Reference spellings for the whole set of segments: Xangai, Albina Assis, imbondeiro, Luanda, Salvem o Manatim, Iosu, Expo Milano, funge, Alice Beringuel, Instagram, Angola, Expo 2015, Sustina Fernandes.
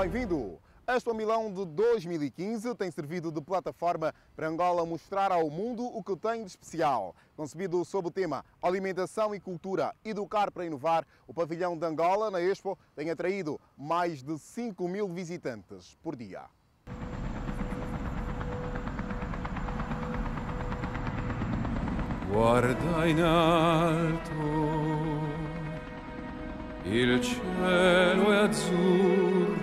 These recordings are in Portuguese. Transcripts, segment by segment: Bem-vindo! A Expo Milão de 2015 tem servido de plataforma para Angola mostrar ao mundo o que tem de especial. Concebido sob o tema Alimentação e Cultura, Educar para Inovar, o pavilhão de Angola na Expo tem atraído mais de 5 mil visitantes por dia. Guarda in alto, il cielo è azzurro,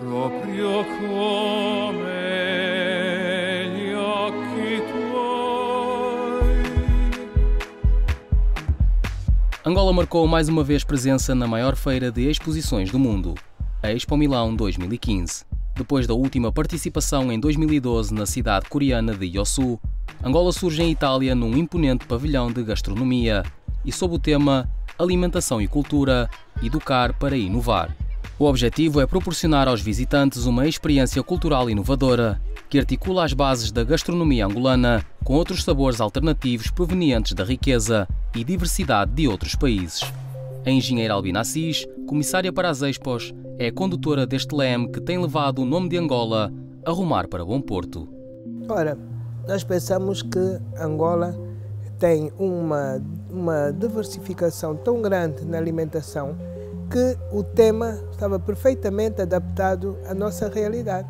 proprio come gli occhi tuoi. Angola marcou mais uma vez presença na maior feira de exposições do mundo, a Expo Milão 2015. Depois da última participação em 2012 na cidade coreana de Iosu, Angola surge em Itália num imponente pavilhão de gastronomia e sob o tema Alimentação e Cultura, Educar para Inovar. O objetivo é proporcionar aos visitantes uma experiência cultural inovadora que articula as bases da gastronomia angolana com outros sabores alternativos provenientes da riqueza e diversidade de outros países. A engenheira Albina Assis, comissária para as Expos, é condutora deste leme que tem levado o nome de Angola a rumar para Bom Porto. Ora, nós pensamos que Angola tem uma diversificação tão grande na alimentação que o tema estava perfeitamente adaptado à nossa realidade.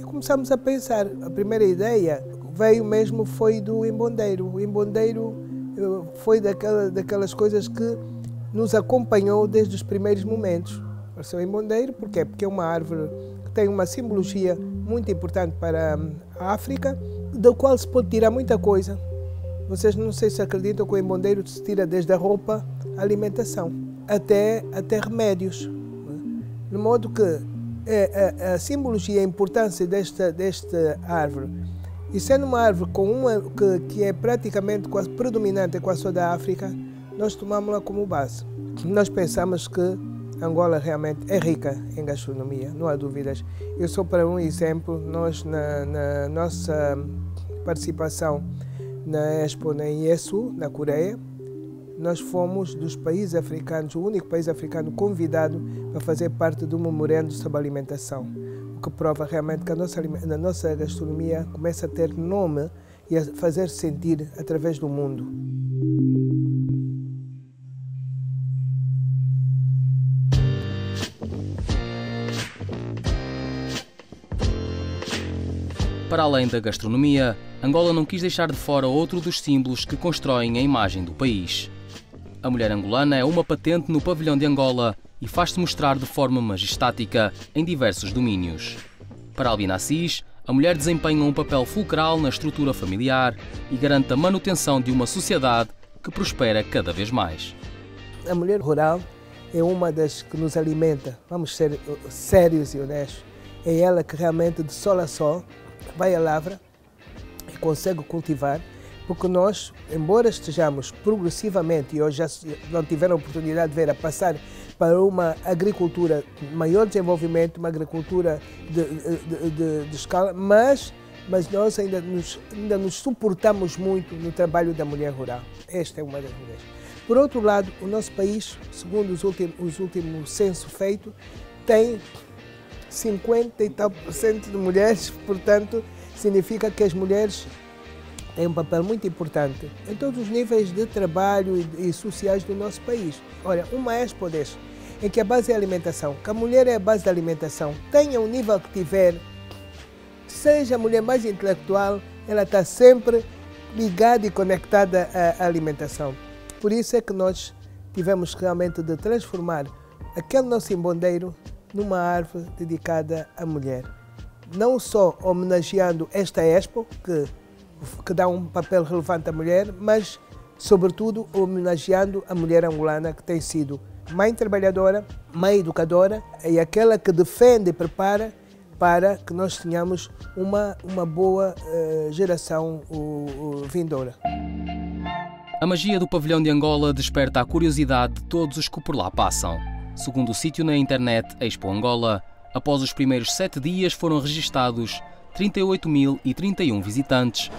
E começamos a pensar, a primeira ideia veio mesmo foi do imbondeiro. O imbondeiro foi daquelas coisas que nos acompanhou desde os primeiros momentos. O imbondeiro, porquê? Porque é uma árvore que tem uma simbologia muito importante para a África, da qual se pode tirar muita coisa. Vocês não sei se acreditam que o imbondeiro se tira desde a roupa, a alimentação, até remédios. De modo que a simbologia, a importância desta árvore, e sendo uma árvore com que é praticamente quase predominante quase toda a África, nós tomámos-la como base. Nós pensamos que Angola realmente é rica em gastronomia, não há dúvidas. Eu sou para um exemplo, nós na nossa participação na Expo na Iosu, na Coreia, nós fomos dos países africanos, o único país africano convidado para fazer parte do memorando sobre alimentação, o que prova realmente que a nossa gastronomia começa a ter nome e a fazer-se sentir através do mundo. Para além da gastronomia, Angola não quis deixar de fora outro dos símbolos que constroem a imagem do país. A mulher angolana é uma patente no pavilhão de Angola e faz-se mostrar de forma majestática em diversos domínios. Para Albina Assis, a mulher desempenha um papel fulcral na estrutura familiar e garante a manutenção de uma sociedade que prospera cada vez mais. A mulher rural é uma das que nos alimenta, vamos ser sérios e honestos. É ela que realmente, de sol a sol, vai à lavra e consegue cultivar, porque nós, embora estejamos progressivamente, e hoje já não tiveram a oportunidade de ver, a passar para uma agricultura de maior desenvolvimento, uma agricultura de escala, mas nós ainda nos suportamos muito no trabalho da mulher rural. Esta é uma das mulheres. Por outro lado, o nosso país, segundo o último censo feito, tem 50 e tal por cento de mulheres, portanto, significa que as mulheres têm um papel muito importante em todos os níveis de trabalho e sociais do nosso país. Olha, uma Expo deste, em que a base é a alimentação, que a mulher é a base da alimentação, tenha o nível que tiver, seja a mulher mais intelectual, ela está sempre ligada e conectada à alimentação. Por isso é que nós tivemos realmente de transformar aquele nosso imbondeiro numa árvore dedicada à mulher. Não só homenageando esta Expo, que dá um papel relevante à mulher, mas, sobretudo, homenageando a mulher angolana, que tem sido mãe trabalhadora, mãe educadora, e aquela que defende e prepara para que nós tenhamos uma boa geração vindoura. A magia do pavilhão de Angola desperta a curiosidade de todos os que por lá passam. Segundo o sítio na internet Expo Angola, após os primeiros 7 dias foram registados 38.031 visitantes,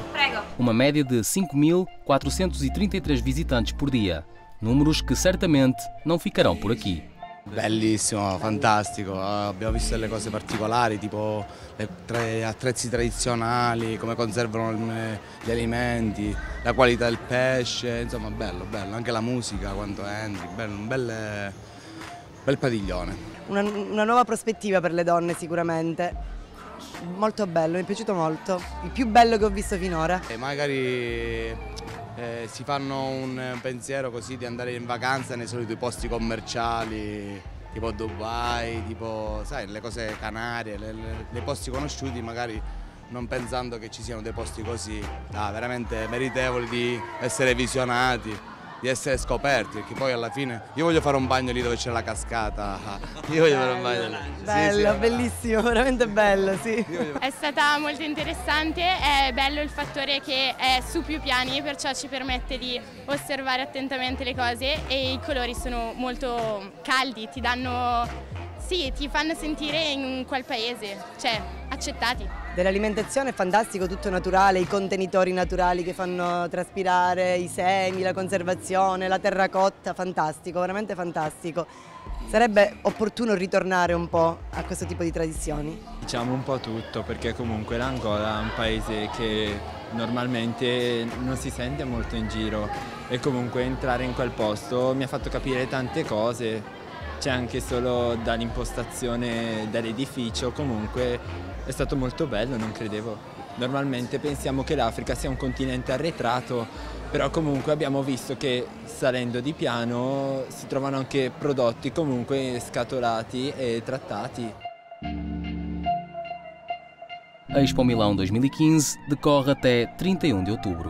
uma média de 5.433 visitantes por dia, números que certamente não ficarão por aqui. Bellissimo, fantastico, abbiamo visto delle cose particolari tipo attrezzi tradizionali, come conservano gli alimenti, la qualità del pesce, insomma bello, bello, anche la musica quando entri, un bel padiglione. Una nuova prospettiva per le donne sicuramente. Molto bello, mi è piaciuto molto, il più bello che ho visto finora. E magari si fanno un pensiero così di andare in vacanza nei soliti posti commerciali, tipo Dubai, tipo sai, le cose Canarie, le posti conosciuti, magari non pensando che ci siano dei posti così veramente meritevoli di essere visionati, di essere scoperti, perché poi alla fine io voglio fare un bagno lì dove c'è la cascata, io voglio fare un bagno lì. Bello, sì, bellissimo, veramente bello, sì. È stata molto interessante, è bello il fattore che è su più piani, perciò ci permette di osservare attentamente le cose e i colori sono molto caldi, ti danno, sì, ti fanno sentire in quel paese, cioè accettati. Dell'alimentazione è fantastico, tutto naturale, i contenitori naturali che fanno traspirare i semi, la conservazione, la terracotta, fantastico, veramente fantastico. Sarebbe opportuno ritornare un po' a questo tipo di tradizioni? Diciamo un po' tutto, perché comunque l'Angola è un paese che normalmente non si sente molto in giro e comunque entrare in quel posto mi ha fatto capire tante cose. C'è anche solo dall'impostazione dell'edificio, comunque è stato molto bello, non credevo. Normalmente pensiamo che l'Africa sia un continente arretrato, però comunque abbiamo visto che salendo di piano si trovano anche prodotti comunque scatolati e trattati. A Expo Milão 2015 decorre até 31 de outubro.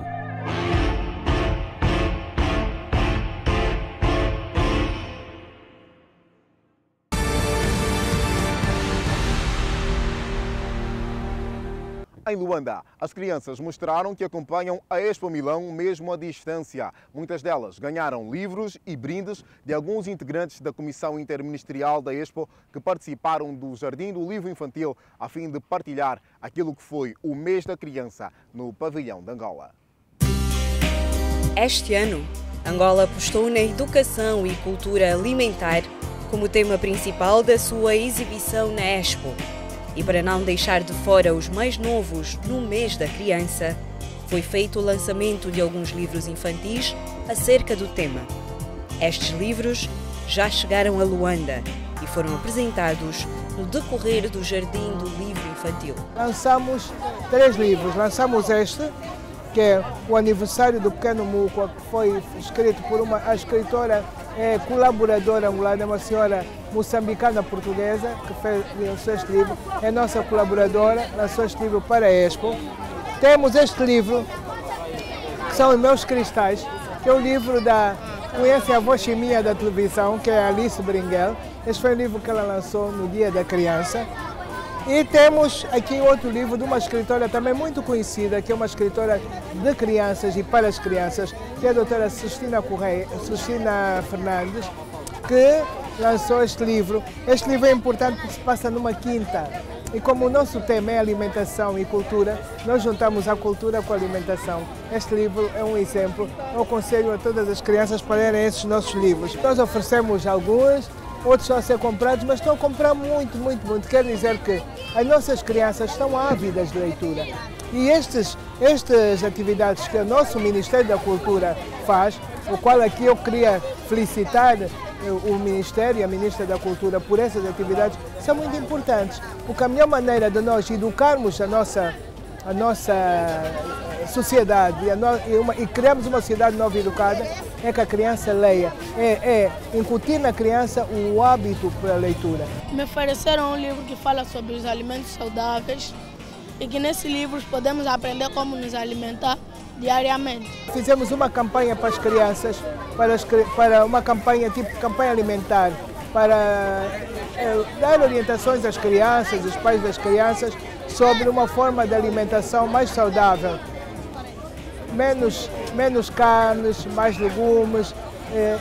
Em Luanda, as crianças mostraram que acompanham a Expo Milão mesmo à distância. Muitas delas ganharam livros e brindes de alguns integrantes da Comissão Interministerial da Expo que participaram do Jardim do Livro Infantil a fim de partilhar aquilo que foi o mês da criança no pavilhão de Angola. Este ano, Angola apostou na educação e cultura alimentar como tema principal da sua exibição na Expo. E para não deixar de fora os mais novos no mês da criança, foi feito o lançamento de alguns livros infantis acerca do tema. Estes livros já chegaram a Luanda e foram apresentados no decorrer do Jardim do Livro Infantil. Lançamos 3 livros. Lançamos este, que é o aniversário do Pequeno Muco, que foi escrito por a escritora colaboradora angolana, uma senhora moçambicana portuguesa, que fez, lançou este livro, é nossa colaboradora, lançou este livro para a Expo. Temos este livro, que são os meus cristais, que é o livro da... Conhece a voz minha da televisão, que é a Alice Beringuel. Este foi o livro que ela lançou no Dia da Criança. E temos aqui outro livro de uma escritora também muito conhecida, que é uma escritora de crianças e para as crianças, que é a doutora Sustina Fernandes, que lançou este livro. Este livro é importante porque se passa numa quinta. E como o nosso tema é alimentação e cultura, nós juntamos a cultura com a alimentação. Este livro é um exemplo. Eu aconselho a todas as crianças para lerem esses nossos livros. Nós oferecemos alguns. Outros só a ser comprados, mas estão a comprar muito, muito, muito. Quer dizer que as nossas crianças estão ávidas de leitura. E estas atividades que o nosso Ministério da Cultura faz, o qual aqui eu queria felicitar o Ministério e a Ministra da Cultura por essas atividades, são muito importantes. Porque a melhor maneira de nós educarmos a nossa sociedade e criamos uma sociedade nova e educada é que a criança leia, incutir na criança o hábito para a leitura. Me ofereceram um livro que fala sobre os alimentos saudáveis e que nesse livro podemos aprender como nos alimentar diariamente. Fizemos uma campanha para as crianças, para uma campanha tipo campanha alimentar, para dar orientações às crianças, aos pais das crianças, sobre uma forma de alimentação mais saudável. Menos carnes, mais legumes,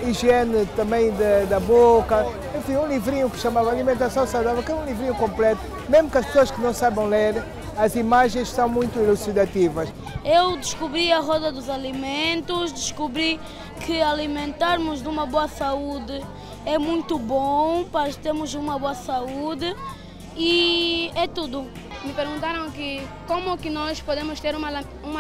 higiene também da boca. Enfim, um livrinho que chamava Alimentação Saudável, que é um livrinho completo. Mesmo que as pessoas que não saibam ler, as imagens são muito elucidativas. Eu descobri a roda dos alimentos, descobri que alimentarmos de uma boa saúde é muito bom, para termos uma boa saúde e é tudo. Me perguntaram como que nós podemos ter uma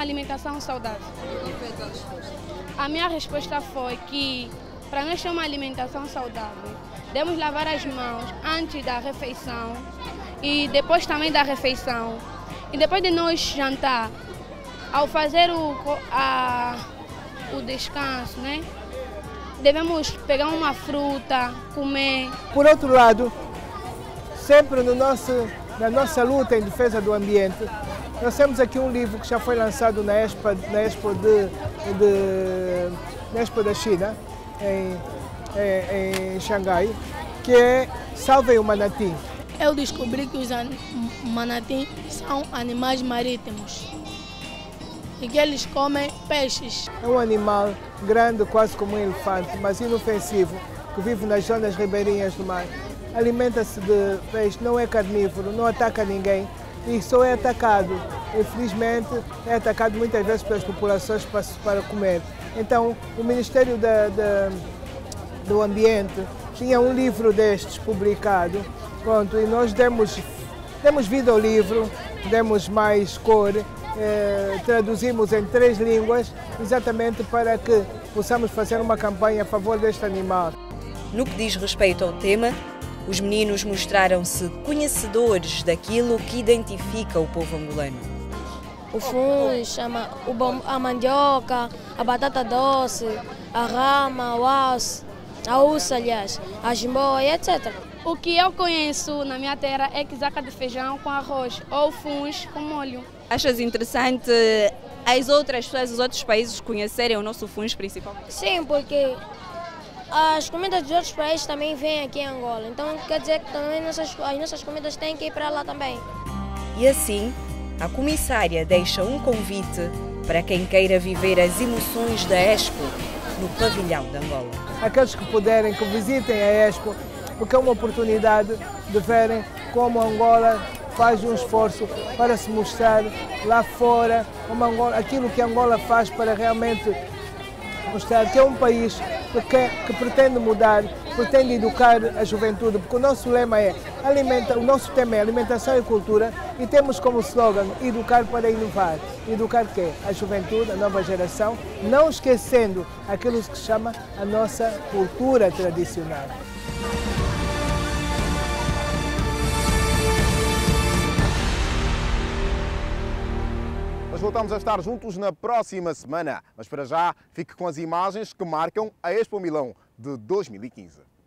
alimentação saudável. E qual foi a resposta? A minha resposta foi que para nós ter uma alimentação saudável, devemos lavar as mãos antes da refeição e depois também da refeição. E depois de nós jantar, ao fazer o descanso, né? Devemos pegar uma fruta, comer. Por outro lado, sempre na nossa luta em defesa do ambiente, nós temos aqui um livro que já foi lançado na Expo da China, em Xangai, que é Salvem o Manatim. Eu descobri que os manatins são animais marítimos e que eles comem peixes. É um animal grande, quase como um elefante, mas inofensivo, que vive nas zonas ribeirinhas do mar. Alimenta-se de peixe, não é carnívoro, não ataca ninguém e só é atacado. Infelizmente, é atacado muitas vezes pelas populações para comer. Então, o Ministério do Ambiente tinha um livro destes publicado, pronto, e nós demos vida ao livro, demos mais cor, traduzimos em 3 línguas, exatamente para que possamos fazer uma campanha a favor deste animal. No que diz respeito ao tema, os meninos mostraram-se conhecedores daquilo que identifica o povo angolano. O funge, a mandioca, a batata doce, a rama, a uça, aliás, a jimbóia, etc. O que eu conheço na minha terra é casaca de feijão com arroz ou funge com molho. Achas interessante as outras pessoas, os outros países conhecerem o nosso funge principalmente? Sim, porque as comidas dos outros países também vêm aqui em Angola, então quer dizer que também as nossas comidas têm que ir para lá também. E assim, a comissária deixa um convite para quem queira viver as emoções da Expo no pavilhão de Angola. Aqueles que puderem, que visitem a Expo, porque é uma oportunidade de verem como a Angola faz um esforço para se mostrar lá fora, aquilo que a Angola faz para realmente mostrar que é um país que pretende mudar, pretende educar a juventude, porque o nosso lema é alimentação e cultura, e temos como slogan educar para inovar. Educar quê? A juventude, a nova geração, não esquecendo aquilo que se chama a nossa cultura tradicional. Nós voltamos a estar juntos na próxima semana, mas para já fique com as imagens que marcam a Expo Milão de 2015.